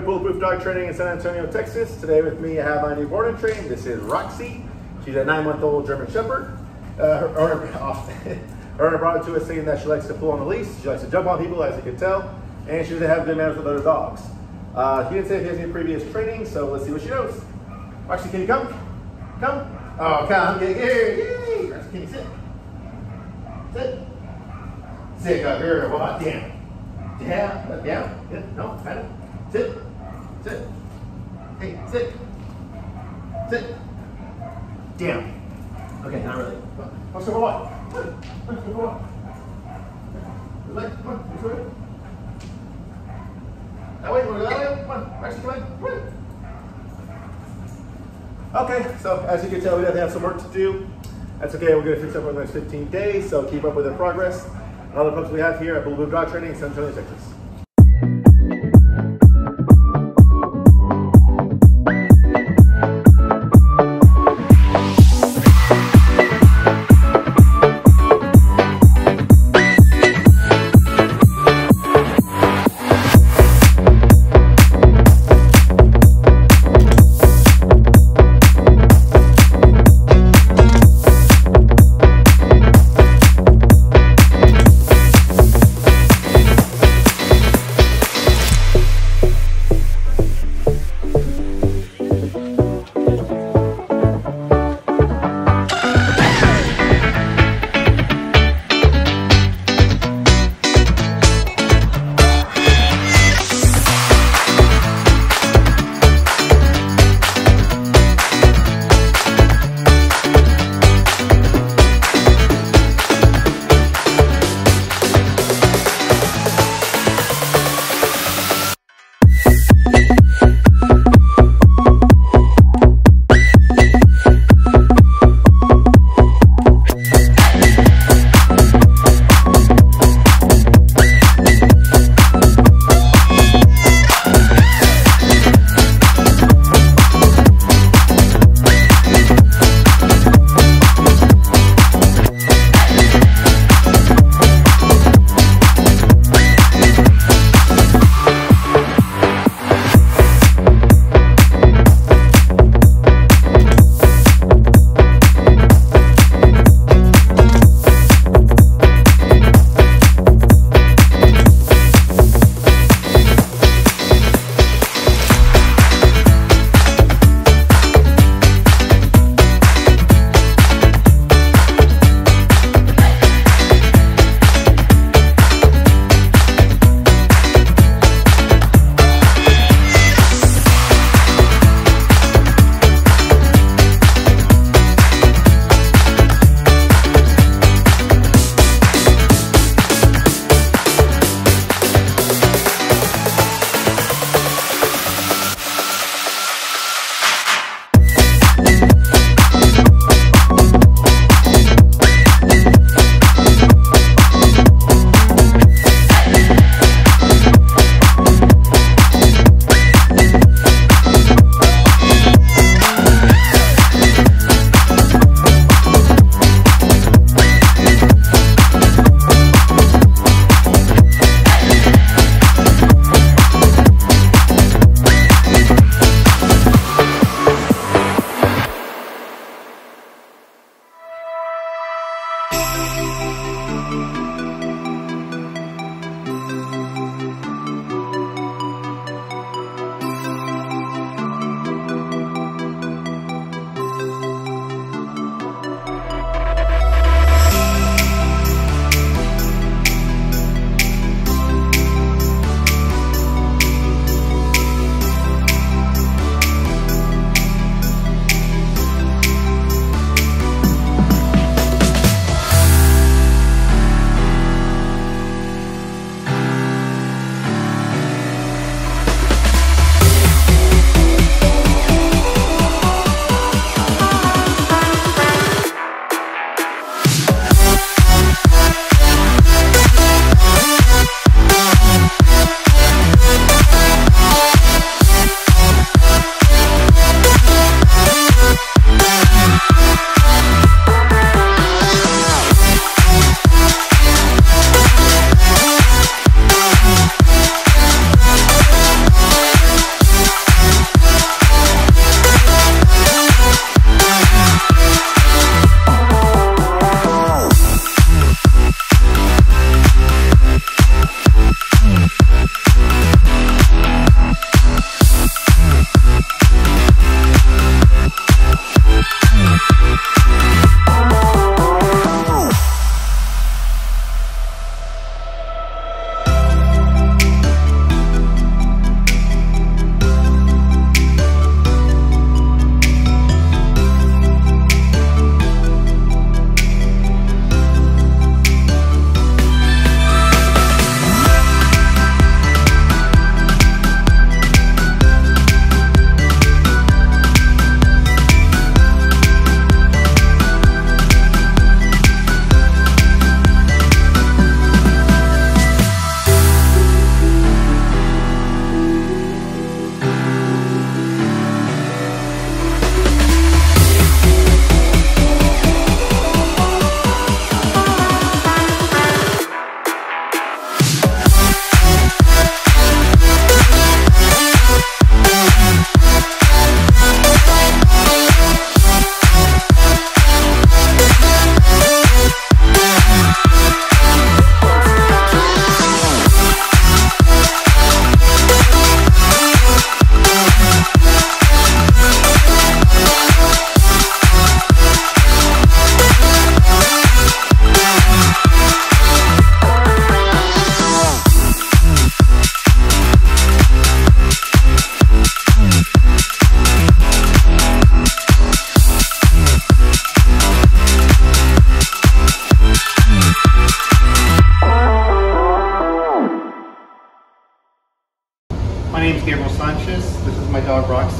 with Bulletproof Dog Training in San Antonio, Texas. Today with me I have my newborn and train. This is Roxy. She's a 9-month-old German Shepherd. Her owner brought it to us saying that she likes to pull on the leash. She likes to jump on people, as you can tell, and she doesn't have good manners with other dogs. He didn't say if he has any previous training, so let's see what she knows. Roxy, can you come? Come. Oh, come. Get here. Yay. Roxy, can you sit? Sit. Sit up here. What? Damn. Down, down, yeah, no, kind of. Sit, sit, hey, sit, sit, down. Okay, not really. Let's go for a walk. Let's go for a walk. Relax, come on, let's go. That way, you want to go that way? Come on, Roxy, come on. Okay, so as you can tell, we definitely have some work to do. That's okay, we're going to fix up over the next 15 days, so keep up with the progress. Other folks we have here at Bulletproof Dog Training in San Antonio, Texas.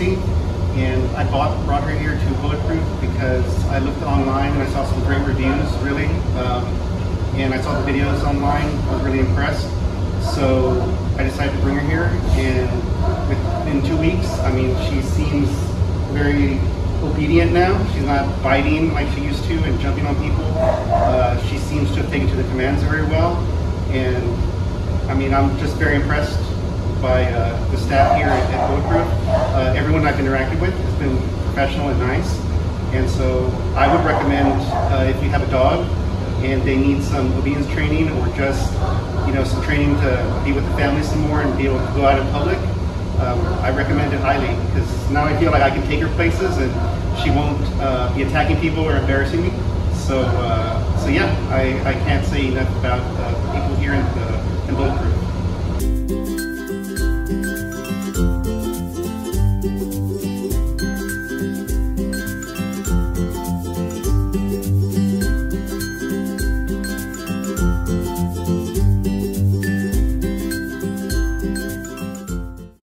Roxy, and I brought her here to Bulletproof because I looked online and I saw some great reviews, really, and I saw the videos online. I was really impressed, so I decided to bring her here, and within 2 weeks, I mean, she seems very obedient now. She's not biting like she used to and jumping on people. She seems to have taken to the commands very well, and I mean, I'm just very impressed by the staff here at Bulletproof. Everyone I've interacted with has been professional and nice, and so I would recommend if you have a dog and they need some obedience training, or just, you know, some training to be with the family some more and be able to go out in public, I recommend it highly, because now I feel like I can take her places and she won't be attacking people or embarrassing me. So yeah, I can't say enough about the people here in Bulletproof.